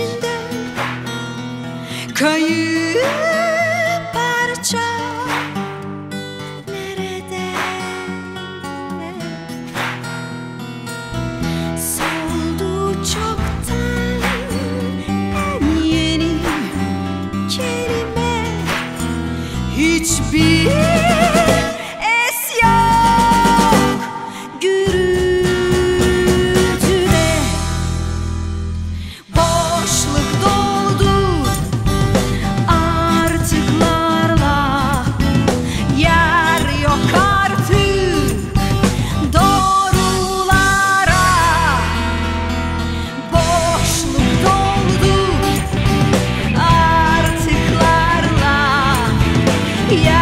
içinde kayıp parça nerede? Soldu çoktan en yeni kelime hiçbir. Yeah.